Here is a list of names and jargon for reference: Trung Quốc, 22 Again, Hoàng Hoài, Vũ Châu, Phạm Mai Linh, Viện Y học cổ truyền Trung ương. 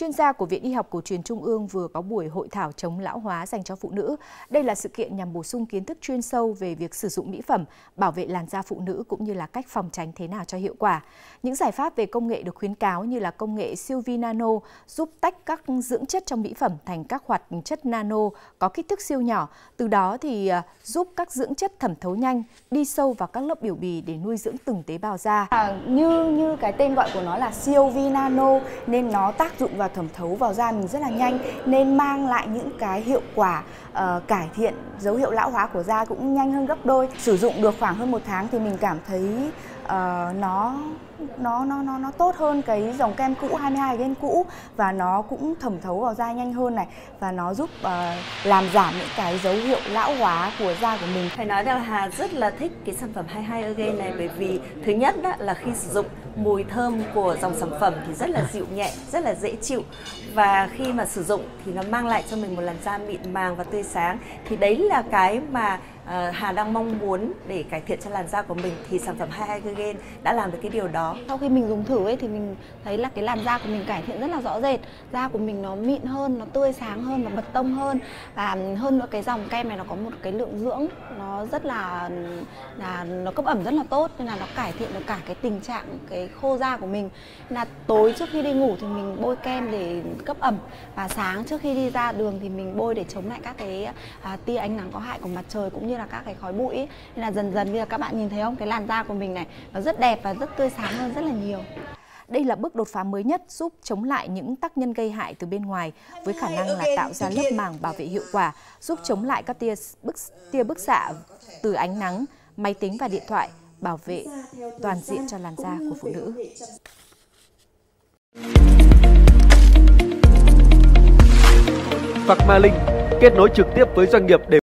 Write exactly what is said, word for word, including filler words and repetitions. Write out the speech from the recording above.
Chuyên gia của Viện Y học cổ truyền Trung ương vừa có buổi hội thảo chống lão hóa dành cho phụ nữ. Đây là sự kiện nhằm bổ sung kiến thức chuyên sâu về việc sử dụng mỹ phẩm, bảo vệ làn da phụ nữ cũng như là cách phòng tránh thế nào cho hiệu quả. Những giải pháp về công nghệ được khuyến cáo như là công nghệ siêu vi nano giúp tách các dưỡng chất trong mỹ phẩm thành các hoạt chất nano có kích thước siêu nhỏ, từ đó thì giúp các dưỡng chất thẩm thấu nhanh, đi sâu vào các lớp biểu bì để nuôi dưỡng từng tế bào da. À, như như cái tên gọi của nó là siêu vi nano nên nó tác dụng và thẩm thấu vào da mình rất là nhanh, nên mang lại những cái hiệu quả uh, cải thiện dấu hiệu lão hóa của da cũng nhanh hơn gấp đôi. Sử dụng được khoảng hơn một tháng thì mình cảm thấy uh, nó nó nó nó nó tốt hơn cái dòng kem cũ hai mươi hai Again cũ, và nó cũng thẩm thấu vào da nhanh hơn này, và nó giúp uh, làm giảm những cái dấu hiệu lão hóa của da của mình. Phải nói là Hà rất là thích cái sản phẩm hai mươi hai Again này, bởi vì thứ nhất đó là khi sử dụng mùi thơm của dòng sản phẩm thì rất là dịu nhẹ, rất là dễ chịu, và khi mà sử dụng thì nó mang lại cho mình một làn da mịn màng và tươi sáng. Thì đấy là cái mà uh, Hà đang mong muốn để cải thiện cho làn da của mình, thì sản phẩm hai mươi hai Again đã làm được cái điều đó. Sau khi mình dùng thử ấy thì mình thấy là cái làn da của mình cải thiện rất là rõ rệt, da của mình nó mịn hơn, nó tươi sáng hơn và mật tông hơn, và hơn nữa cái dòng kem này nó có một cái lượng dưỡng nó rất là là nó cấp ẩm rất là tốt, nên là nó cải thiện được cả cái tình trạng cái khô da của mình. Là tối trước khi đi ngủ thì mình bôi kem để cấp ẩm, và sáng trước khi đi ra đường thì mình bôi để chống lại các cái à, tia ánh nắng có hại của mặt trời cũng như là các cái khói bụi ấy. Nên là dần dần bây giờ các bạn nhìn thấy không, cái làn da của mình này nó rất đẹp và rất tươi sáng hơn rất là nhiều. Đây là bước đột phá mới nhất giúp chống lại những tác nhân gây hại từ bên ngoài, với khả năng là tạo ra lớp màng bảo vệ hiệu quả, giúp chống lại các tia bức, tia bức xạ từ ánh nắng, máy tính và điện thoại, bảo vệ toàn diện cho làn da của phụ nữ. Phạm Mai Linh kết nối trực tiếp với doanh nghiệp để